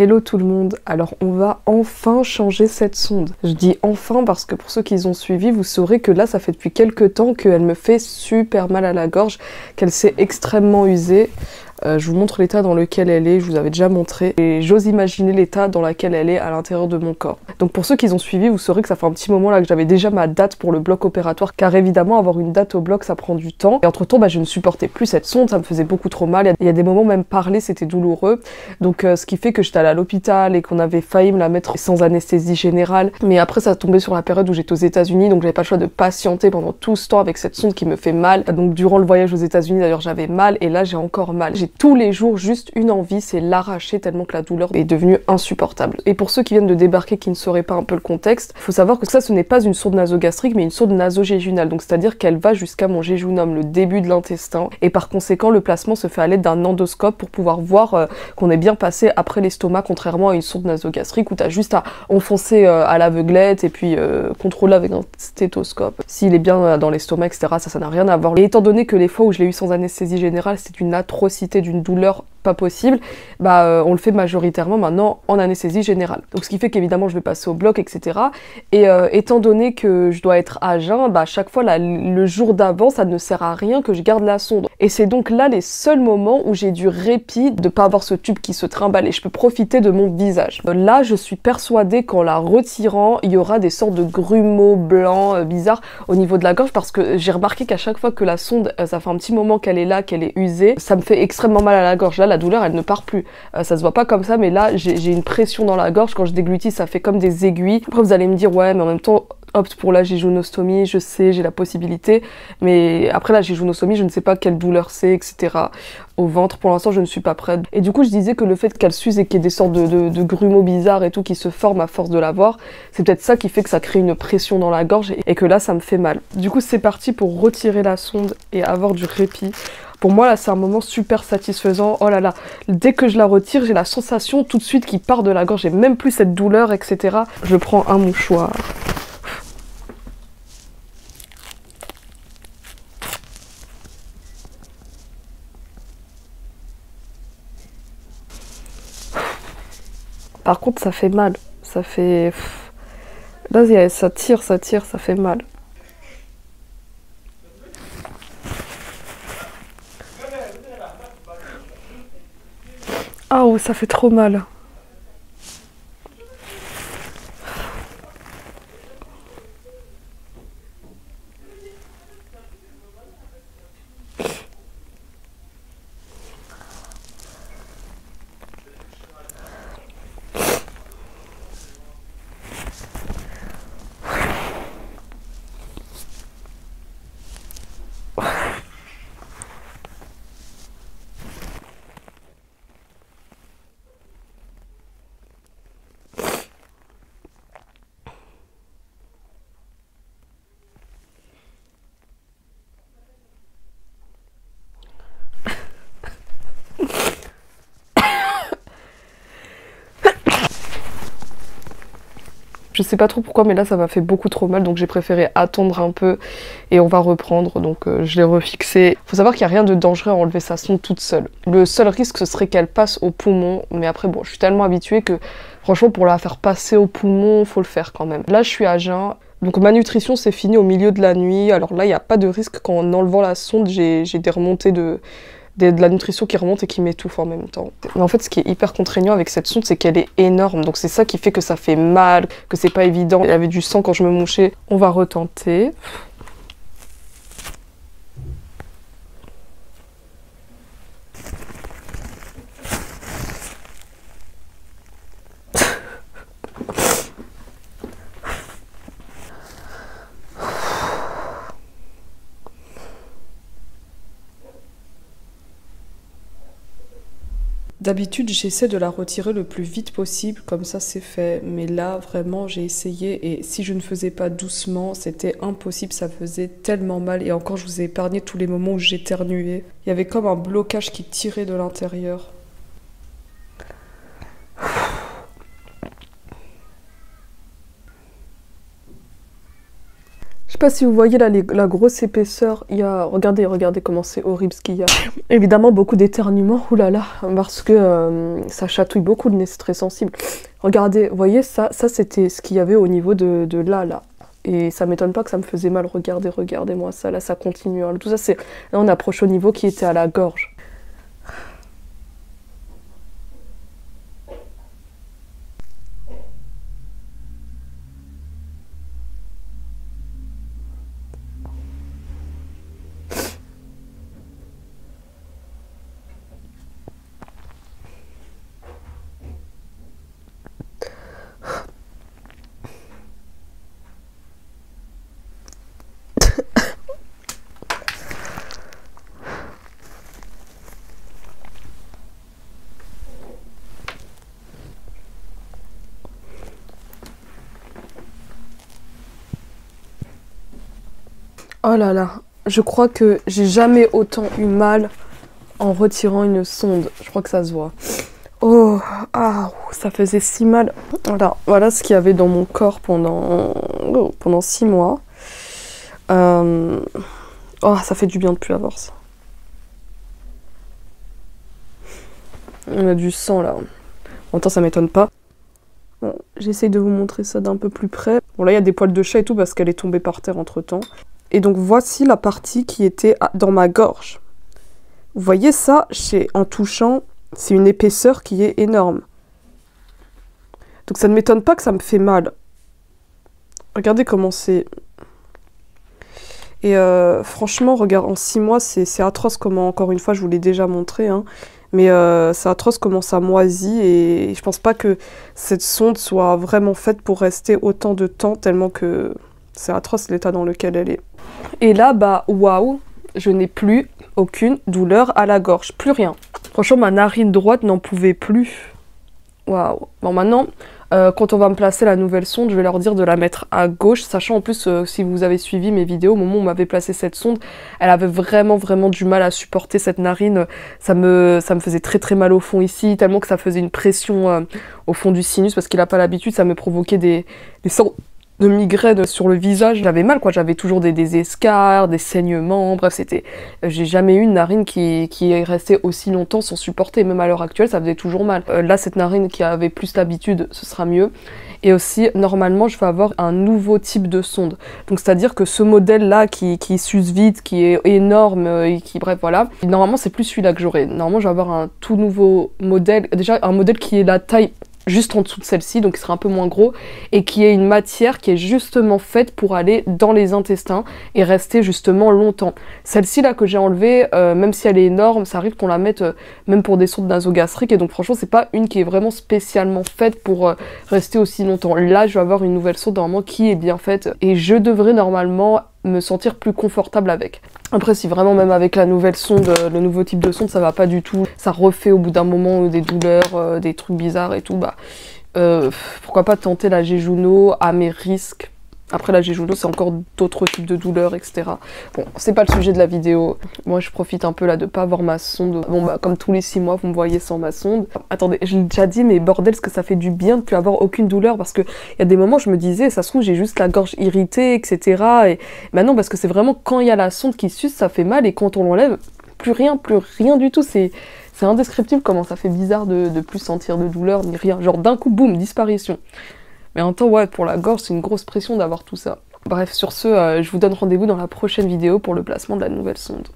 Hello tout le monde, alors on va enfin changer cette sonde. Je dis enfin parce que pour ceux qui ont suivi, vous saurez que là ça fait depuis quelques temps qu'elle me fait super mal à la gorge, qu'elle s'est extrêmement usée. Je vous montre l'état dans lequel elle est, je vous avais déjà montré, et j'ose imaginer l'état dans lequel elle est à l'intérieur de mon corps. Donc pour ceux qui ont suivi, vous saurez que ça fait un petit moment là que j'avais déjà ma date pour le bloc opératoire, car évidemment avoir une date au bloc ça prend du temps, et entre temps je ne supportais plus cette sonde, ça me faisait beaucoup trop mal, il y a des moments même parler c'était douloureux, donc ce qui fait que j'étais allée à l'hôpital et qu'on avait failli me la mettre sans anesthésie générale, mais après ça tombait sur la période où j'étais aux États-Unis, donc j'avais pas le choix de patienter pendant tout ce temps avec cette sonde qui me fait mal. Donc durant le voyage aux États-Unis d'ailleurs j'avais mal, et là j'ai encore mal. Tous les jours juste une envie, c'est l'arracher tellement que la douleur est devenue insupportable. Et pour ceux qui viennent de débarquer qui ne sauraient pas un peu le contexte, faut savoir que ça ce n'est pas une sonde nasogastrique mais une sonde naso-jéjunale, donc c'est-à-dire qu'elle va jusqu'à mon jéjunum, le début de l'intestin, et par conséquent le placement se fait à l'aide d'un endoscope pour pouvoir voir qu'on est bien passé après l'estomac, contrairement à une sonde nasogastrique où t'as juste à enfoncer à l'aveuglette et puis contrôler avec un stéthoscope s'il est bien dans l'estomac, etc. Ça n'a rien à voir. Et étant donné que les fois où je l'ai eu sans anesthésie générale c'était une atrocité, d'une douleur pas possible, on le fait majoritairement maintenant en anesthésie générale. Donc ce qui fait qu'évidemment je vais passer au bloc, etc. Et étant donné que je dois être à jeun, chaque fois le jour d'avant ça ne sert à rien que je garde la sonde. Et c'est donc là les seuls moments où j'ai du répit de pas avoir ce tube qui se trimballe et je peux profiter de mon visage. Là je suis persuadée qu'en la retirant il y aura des sortes de grumeaux blancs bizarres au niveau de la gorge, parce que j'ai remarqué qu'à chaque fois que la sonde, ça fait un petit moment qu'elle est là, qu'elle est usée, ça me fait extrêmement mal à la gorge. Là la douleur elle ne part plus, ça se voit pas comme ça mais là j'ai une pression dans la gorge, quand je déglutis ça fait comme des aiguilles. Après vous allez me dire ouais mais en même temps opte pour la jéjunostomie, je sais, j'ai la possibilité, mais après la jéjunostomie je ne sais pas quelle douleur c'est, etc. Au ventre, pour l'instant je ne suis pas prête. Et du coup je disais que le fait qu'elle s'use et qu'il y ait des sortes de grumeaux bizarres et tout qui se forment à force de l'avoir, c'est peut-être ça qui fait que ça crée une pression dans la gorge et que là ça me fait mal. Du coup c'est parti pour retirer la sonde et avoir du répit. Pour moi là c'est un moment super satisfaisant, oh là là, dès que je la retire j'ai la sensation tout de suite qui part de la gorge, j'ai même plus cette douleur, etc. Je prends un mouchoir. Par contre ça fait mal, ça fait... Là ça tire, ça fait mal. Ah oh, ça fait trop mal. Je sais pas trop pourquoi mais là ça m'a fait beaucoup trop mal, donc j'ai préféré attendre un peu et on va reprendre, donc je l'ai refixé. Faut savoir qu'il n'y a rien de dangereux à enlever sa sonde toute seule. Le seul risque ce serait qu'elle passe au poumon, mais après bon je suis tellement habituée que franchement pour la faire passer au poumon faut le faire quand même. Là je suis à jeun. Donc ma nutrition c'est fini au milieu de la nuit, alors là il n'y a pas de risque qu'en enlevant la sonde j'ai des remontées de la nutrition qui remonte et qui m'étouffe en même temps. Mais en fait ce qui est hyper contraignant avec cette sonde c'est qu'elle est énorme, donc c'est ça qui fait que ça fait mal, que c'est pas évident. Il y avait du sang quand je me mouchais. On va retenter. D'habitude, j'essaie de la retirer le plus vite possible, comme ça c'est fait. Mais là, vraiment, j'ai essayé et si je ne faisais pas doucement, c'était impossible, ça faisait tellement mal. Et encore, je vous ai épargné tous les moments où j'éternuais. Il y avait comme un blocage qui tirait de l'intérieur. Je sais pas si vous voyez là la grosse épaisseur. Il y a, regardez comment c'est horrible ce qu'il y a. Évidemment beaucoup d'éternuement, oulala, parce que ça chatouille beaucoup, le nez, c'est très sensible. Regardez, vous voyez ça c'était ce qu'il y avait au niveau de là. Et ça m'étonne pas que ça me faisait mal. Regardez, regardez-moi ça, là ça continue. Hein. Tout ça c'est, là on approche au niveau qui était à la gorge. Oh là là, je crois que j'ai jamais autant eu mal en retirant une sonde. Je crois que ça se voit. Oh, ah, ça faisait si mal. Voilà, voilà ce qu'il y avait dans mon corps pendant 6 mois. Oh, ça fait du bien de ne plus avoir ça. On a du sang là. En même temps, ça m'étonne pas. Bon, j'essaye de vous montrer ça d'un peu plus près. Bon là, il y a des poils de chat et tout parce qu'elle est tombée par terre entre temps. Et donc voici la partie qui était dans ma gorge. Vous voyez ça, en touchant, c'est une épaisseur qui est énorme. Donc ça ne m'étonne pas que ça me fait mal. Regardez comment c'est... Et franchement, regarde, en 6 mois, c'est atroce comment, encore une fois, je vous l'ai déjà montré, hein, mais c'est atroce comment ça moisit et je pense pas que cette sonde soit vraiment faite pour rester autant de temps tellement que... C'est atroce l'état dans lequel elle est. Et là, bah, waouh, je n'ai plus aucune douleur à la gorge. Plus rien. Franchement, ma narine droite n'en pouvait plus. Waouh. Bon, maintenant, quand on va me placer la nouvelle sonde, je vais leur dire de la mettre à gauche. Sachant en plus, si vous avez suivi mes vidéos, au moment où on m'avait placé cette sonde, elle avait vraiment du mal à supporter cette narine. Ça me faisait très mal au fond ici, tellement que ça faisait une pression au fond du sinus, parce qu'il n'a pas l'habitude, ça me provoquait des sortes de migraines sur le visage. J'avais mal quoi, j'avais toujours des escarres, des saignements, bref c'était... J'ai jamais eu une narine qui est restée aussi longtemps sans supporter, même à l'heure actuelle ça faisait toujours mal. Là cette narine qui avait plus l'habitude, ce sera mieux. Et aussi normalement je vais avoir un nouveau type de sonde. Donc c'est à dire que ce modèle là qui s'use vite, qui est énorme et qui bref voilà. Et normalement c'est plus celui-là que j'aurai. Normalement je vais avoir un tout nouveau modèle, déjà un modèle qui est la taille juste en dessous de celle-ci, donc il sera un peu moins gros, et qui est une matière qui est justement faite pour aller dans les intestins et rester justement longtemps. Celle-ci là que j'ai enlevée, même si elle est énorme, ça arrive qu'on la mette même pour des sondes nasogastriques, et donc franchement c'est pas une qui est vraiment spécialement faite pour rester aussi longtemps. Là je vais avoir une nouvelle sonde normalement qui est bien faite, et je devrais normalement me sentir plus confortable avec. Après si vraiment même avec la nouvelle sonde, le nouveau type de sonde, ça va pas du tout, ça refait au bout d'un moment des douleurs, des trucs bizarres et tout, bah pourquoi pas tenter la jéjuno à mes risques. Après la jéjuno c'est encore d'autres types de douleurs etc. Bon c'est pas le sujet de la vidéo, moi je profite un peu là de pas avoir ma sonde. Bon bah comme tous les 6 mois vous me voyez sans ma sonde. Attendez, je l'ai déjà dit mais bordel ce que ça fait du bien de ne plus avoir aucune douleur, parce que il y a des moments je me disais ça se trouve j'ai juste la gorge irritée etc. Et maintenant parce que c'est vraiment quand il y a la sonde qui suce ça fait mal et quand on l'enlève plus rien du tout, c'est indescriptible comment ça fait bizarre de plus sentir de douleur ni rien, genre d'un coup boum disparition. Mais en temps, ouais, pour la gorge, c'est une grosse pression d'avoir tout ça. Bref, sur ce, je vous donne rendez-vous dans la prochaine vidéo pour le placement de la nouvelle sonde.